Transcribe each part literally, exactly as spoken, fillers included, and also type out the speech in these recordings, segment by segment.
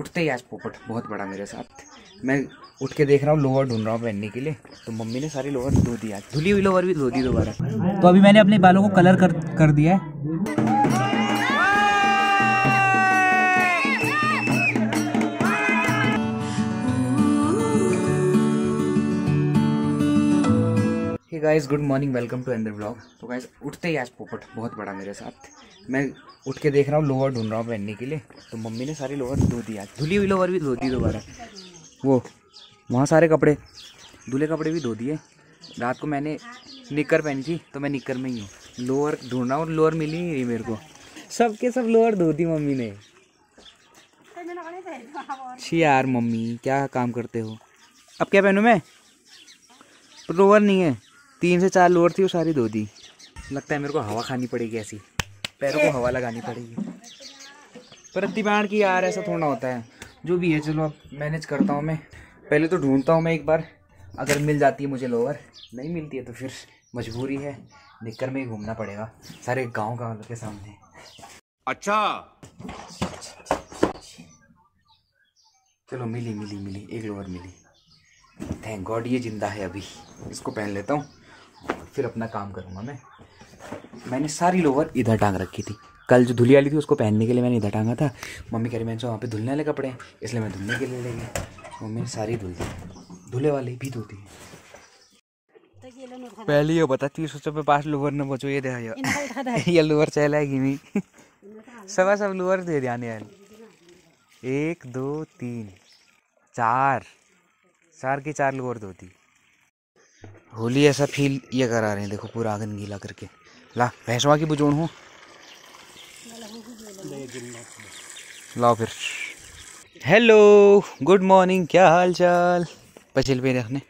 उठते ही आज पोपट बहुत बड़ा मेरे साथ। मैं उठ के देख रहा हूँ, लोअर ढूंढ रहा हूँ पहनने के लिए, तो मम्मी ने सारी लोअर धो दी आज, धुली हुई लोअर भी धो दी दोबारा। तो अभी मैंने अपने बालों को कलर कर कर दिया है। Guys good morning, welcome to Ender blog. तो गाइज उठते ही आज पोपट बहुत बड़ा मेरे साथ। मैं उठ के देख रहा हूँ, लोअर ढूंढ रहा हूँ पहनने के लिए, तो मम्मी ने सारी लोअर धो दी आज, धुली हुई लोअर भी धो दी दोबारा। वो वहाँ सारे कपड़े, धुले कपड़े भी धो दिए। रात को मैंने निकर पहनी थी तो मैं निकर में ही हूँ। लोअर ढूंढ रहा हूँ और लोअर मिली नहीं रही मेरे को, सब के सब लोअर धो दी मम्मी ने। छी यार मम्मी, क्या काम करते हो। अब क्या पहनूँ मैं, लोअर नहीं है, तीन से चार लोअर थी वो सारी धो दी। लगता है मेरे को हवा खानी पड़ेगी, ऐसी पैरों को हवा लगानी पड़ेगी। प्रतिभान की यार ऐसा थोड़ा होता है, जो भी है चलो अब मैनेज करता हूँ मैं। पहले तो ढूंढता हूँ मैं एक बार, अगर मिल जाती है मुझे लोअर, नहीं मिलती है तो फिर मजबूरी है, निकर में ही घूमना पड़ेगा सारे गाँव का के सामने। अच्छा चलो मिली मिली मिली एक लोअर मिली, थैंक गॉड ये जिंदा है अभी, इसको पहन लेता हूँ फिर अपना काम करूँगा मैं। मैंने सारी लोवर इधर टांग रखी थी, कल जो धुली वाली थी उसको पहनने के लिए मैंने इधर टांगा था। मम्मी कह रही मैंने वहाँ पे धुलने वाले कपड़े हैं, इसलिए मैं धुलने के लिए ले गया। मम्मी ने सारी धुल दी, धुले वाली भी धोती है। पहले ये बताती सोचो पे पास लोवर न बचो, ये देखा ये लोवर चलाएगी नहीं, सवा सब लोवर दे ध्यान। एक दो तीन चार, चार की चार लोअर धोती। होली ऐसा फील ये करा रहे हैं, देखो पूरा आंगन गीला करके। ला भैंसवा की बुजोड़ हूँ, लाओ फिर। हेलो गुड मॉर्निंग, क्या हाल चाल। पचल पे रखने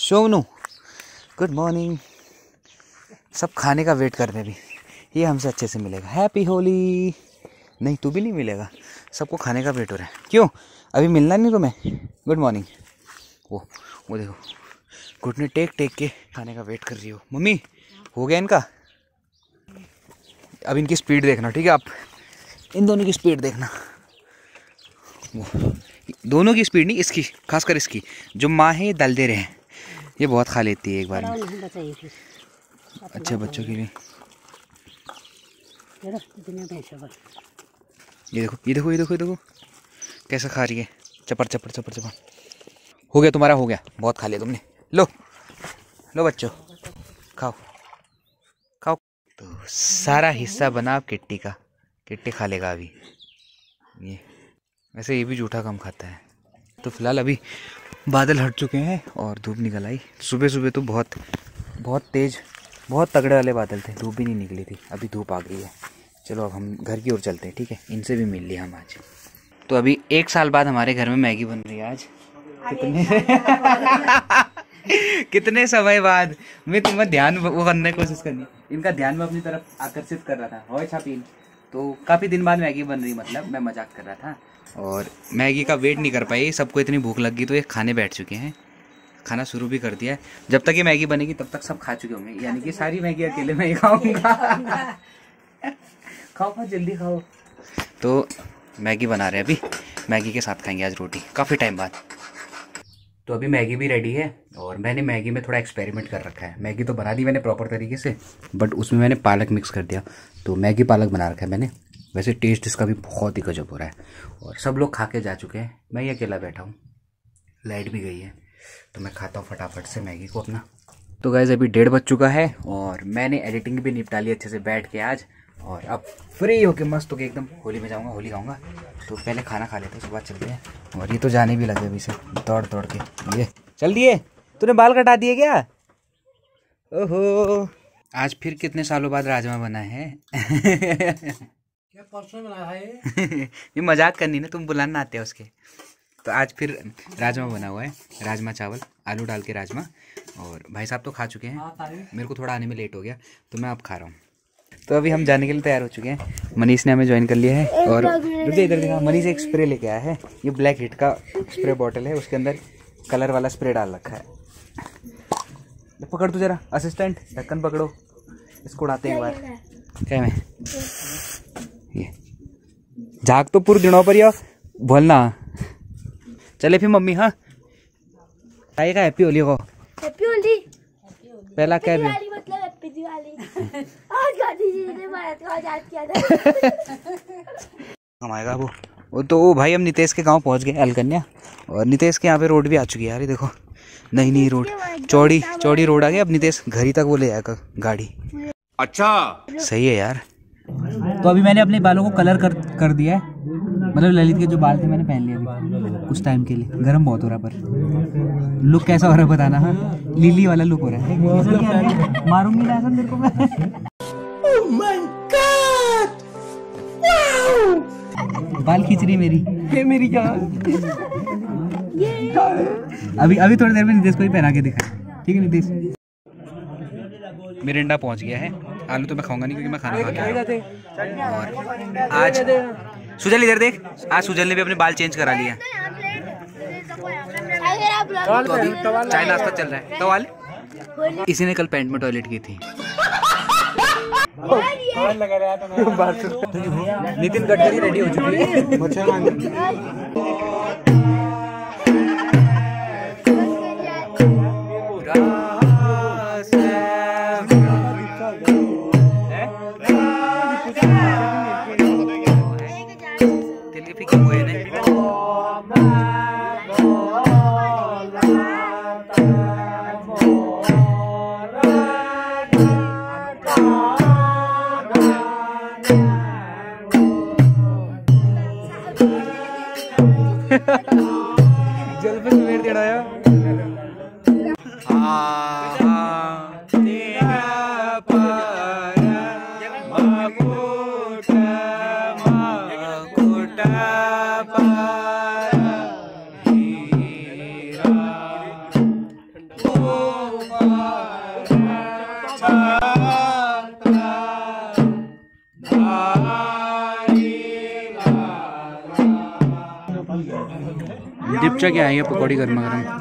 सोनू, गुड मॉर्निंग। सब खाने का वेट कर रहे हैं अभी, ये हमसे अच्छे से मिलेगा। हैप्पी होली। नहीं तू भी नहीं मिलेगा, सबको खाने का वेट हो रहा है। क्यों अभी मिलना नहीं तुम्हें। Good morning. वो वो देखो घुटने टेक टेक के खाने का वेट कर रही हो। मम्मी हो गया इनका, अब इनकी स्पीड देखना ठीक है आप, इन दोनों की स्पीड देखना। वो दोनों की स्पीड नहीं, इसकी खासकर इसकी, जो माँ है दल दे रहे हैं, ये बहुत खा लेती है एक बार में। अच्छा बच्चों के लिए ये देखो ये देखो ये देखो ये देखो कैसा खा रही है, चपर चपर चपर चपर। हो गया तुम्हारा, हो गया, बहुत खा लिया तुमने। लो लो बच्चों खाओ खाओ। तो सारा हिस्सा बना अब किट्टी का, किट्टी खा लेगा अभी ये। वैसे ये भी जूठा कम खाता है। तो फिलहाल अभी बादल हट चुके हैं और धूप निकल आई। सुबह सुबह तो बहुत बहुत तेज़, बहुत तगड़े वाले बादल थे, धूप भी नहीं निकली थी, अभी धूप आ गई है। चलो अब हम घर की ओर चलते हैं ठीक है, इनसे भी मिल लिया हम आज। तो अभी एक साल बाद हमारे घर में मैगी बन रही है आज, कितने कितने समय बाद। मैं तुम्हें ध्यान वो करने की कोशिश करनी, इनका ध्यान मैं अपनी तरफ आकर्षित कर रहा था। हो छापीन तो काफ़ी दिन बाद मैगी बन रही, मतलब मैं मजाक कर रहा था। और मैगी का वेट नहीं कर पाई, सबको इतनी भूख लग गई तो ये खाने बैठ चुके हैं, खाना शुरू भी कर दिया है। जब तक ये मैगी बनेगी तब तक सब खा चुके होंगे, यानी कि सारी मैगी अकेले मैं खाऊंगा। खाओ खाओ जल्दी खाओ। तो मैगी बना रहे हैं अभी, मैगी के साथ खाएंगे आज रोटी काफ़ी टाइम बाद। तो अभी मैगी भी रेडी है और मैंने मैगी में थोड़ा एक्सपेरिमेंट कर रखा है। मैगी तो बना दी मैंने प्रॉपर तरीके से, बट उसमें मैंने पालक मिक्स कर दिया, तो मैगी पालक बना रखा है मैंने। वैसे टेस्ट इसका भी बहुत ही गजब हो रहा है और सब लोग खा के जा चुके हैं, मैं ही अकेला बैठा हूँ, लाइट भी गई है। तो मैं खाता हूँ फटाफट से मैगी को अपना। तो गाइस अभी डेढ़ बज चुका है और मैंने एडिटिंग भी निपटा ली अच्छे से बैठ के आज, और अब फ्री होके मस्त होके एकदम होली में जाऊंगा, होली खाऊंगा। तो पहले खाना खा लेते हैं, सुबह चलते हैं। और ये तो जाने भी लगे अभी से दौड़ दौड़ के। ये चल दिए, तूने बाल कटा दिए क्या। ओहो आज फिर कितने सालों बाद राजमा बना है। क्या परसों बना है ये। ये मजाक करनी ना, तुम बुलाना आते हो उसके। तो आज फिर राजमा बना हुआ है, राजमा चावल आलू डाल के राजमा। और भाई साहब तो खा चुके हैं, मेरे को थोड़ा आने में लेट हो गया तो मैं अब खा रहा हूँ। तो अभी हम जाने के लिए तैयार हो चुके हैं। मनीष ने हमें ज्वाइन कर लिया है और इधर देखा, मनीष एक स्प्रे लेके आया है, ये ब्लैक हिट का स्प्रे बॉटल है, उसके अंदर कलर वाला स्प्रे डाल रखा है। पकड़ तू जरा असिस्टेंट, ढक्कन पकड़ो, इसको उड़ाते हैं एक बार। क्या मैं ये झाग तो पूरे दिनों पर ही बोलना। चले फिर मम्मी, हाँ आएगा हैप्पी होली को। हैप्पी होली पहला क्या है? मतलब हैप्पी दिवाली। आज गांधी जी ने भारत को आजाद किया था। हम आएगा वो वो तो भाई हम नितेश के गांव पहुंच गए अलकन्या, और नितेश के यहाँ पे रोड भी आ चुकी है यार, देखो नई नई रोड, चौड़ी चौड़ी रोड आ गई। अब नितेश घर ही तक वो ले आएगा गाड़ी। अच्छा सही है यार। तो अभी मैंने अपने बालों को कलर कर कर दिया है, मतलब ललित के जो बाल थे मैंने पहन लिए अभी कुछ टाइम के लिए। गर्म बहुत हो रहा पर लुक कैसा हो रहा है बताना। हाँ लिली वाला लुक हो रहा है। मारूंगी ना तेरे को मैं। Oh my God! Wow! बाल खींच रही मेरी ये मेरी क्या। अभी अभी थोड़ी देर में नितेश को ही पहना के दिखा। ठीक है नितेश मिरिंडा पहुंच गया है। आलू तो मैं खाऊंगा नहीं क्योंकि मैं खाना खा गया। और आज सुजल इधर देख, आज सुजल ने भी अपने बाल चेंज करा लिया। तो अभी चाय नाश्ता चल रहा है। तवाल इसी ने कल पैंट में टॉयलेट की थी। नितिन गडकरी रेडी हो चुकी है। डिपचा क्या है ये? पकौड़ी गर्मा गर्म।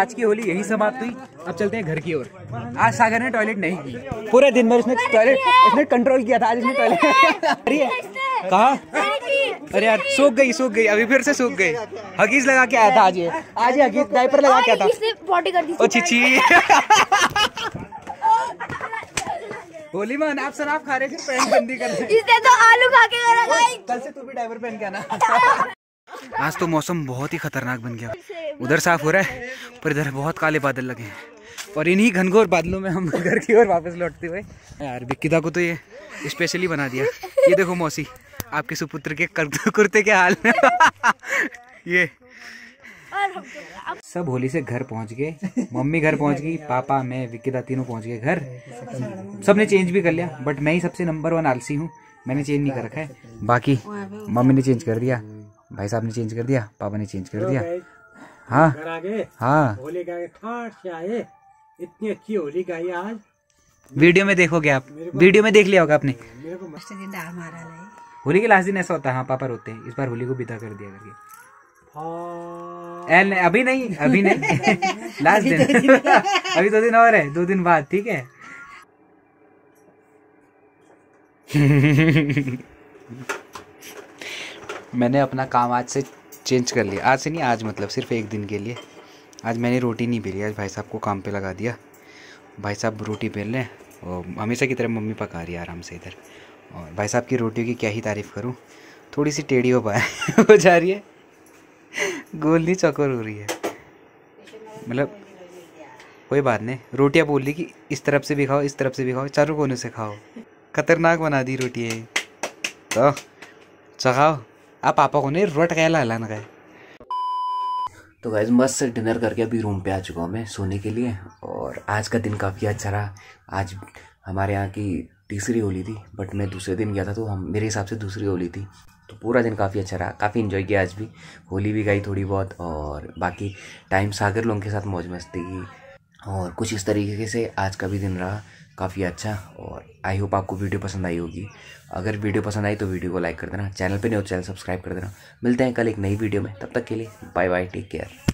आज की होली यही समाप्त हुई। अब चलते हैं घर की ओर। आज सागर ने टॉयलेट नहीं की। पूरे दिन भर इसने टॉयलेट इसने कंट्रोल किया था। आज इसने टॉयलेट कहा अरे यार सूख गई सूख गई अभी फिर से सूख गई। हगीज लगा के आया था आज ये आज ये हगीज डायपर लगा के आया था। बॉडी कर दी ओ चीची। होली में अनाप शनाप खा रहे थे पैंट बंदी कर रहे। इसने तो आलू खा के गया गाइस। कल से तू भी डायपर पहन के आना। आज तो मौसम बहुत ही खतरनाक बन गया। उधर साफ हो रहा है पर इधर बहुत काले बादल लगे हैं और इन्हीं घनघोर बादलों में हम घर की ओर वापस लौटते हुए। यार बिक्कीदा को तो ये स्पेशली बना दिया। ये देखो मौसी आपके सुपुत्र के कुर्ते के हाल में। ये सब होली से घर पहुंच गए। मम्मी घर पहुंच गई, पापा मैं विक्कीदा तीनों पहुंच गए घर। सबने चेंज भी कर लिया बट मैं ही सबसे नंबर वन आलसी हूँ, मैंने चेंज नहीं कर रखा है। बाकी मम्मी ने चेंज कर दिया, भाई साहब ने चेंज कर दिया, पापा ने चेंज कर दिया। हाँ हाँ होली गाए ठाठ से आए, इतनी अच्छी होली गाई आज। वीडियो में देखोगे आप, वीडियो में देख लिया होगा आपने। होली के लास्ट दिन ऐसा होता है। हाँ पापा रोते हैं इस बार होली को विदा कर दिया करके। अभी नहीं अभी नहीं लास्ट दिन अभी दो दिन और है, दो दिन बाद ठीक है। मैंने अपना काम आज से चेंज कर लिया। आज से नहीं आज मतलब सिर्फ एक दिन के लिए। आज मैंने रोटी नहीं बेली, आज भाई साहब को काम पे लगा दिया। भाई साहब रोटी बेल रहे हैं और हमेशा की तरह मम्मी पका रही है आराम से इधर। और भाई साहब की रोटी की क्या ही तारीफ़ करूँ, थोड़ी सी टेढ़ी हो पाए हो जा रही है, गोल नहीं चौकोर हो रही है। मतलब कोई बात नहीं, रोटियाँ बोल ली कि इस तरफ से भी खाओ इस तरफ से भी खाओ चारों कोने से खाओ। खतरनाक बना दी रोटी है तो चखाओ आप पापा को नहीं रट गया लान गए। तो गाइस मस्त से डिनर करके अभी रूम पे आ चुका हूँ मैं सोने के लिए। और आज का दिन काफ़ी अच्छा रहा। आज हमारे यहाँ की तीसरी होली थी बट मैं दूसरे दिन गया था तो हम मेरे हिसाब से दूसरी होली थी। तो पूरा दिन काफ़ी अच्छा रहा, काफ़ी इन्जॉय किया आज भी। होली भी गाई थोड़ी बहुत और बाकी टाइम सागर लोगों के साथ मौज मस्ती की और कुछ इस तरीके से आज का भी दिन रहा काफ़ी अच्छा। और आई होप आपको वीडियो पसंद आई होगी। अगर वीडियो पसंद आई तो वीडियो को लाइक कर देना, चैनल पे नहीं हो चैनल सब्सक्राइब कर देना। मिलते हैं कल एक नई वीडियो में, तब तक के लिए बाय बाय, टेक केयर।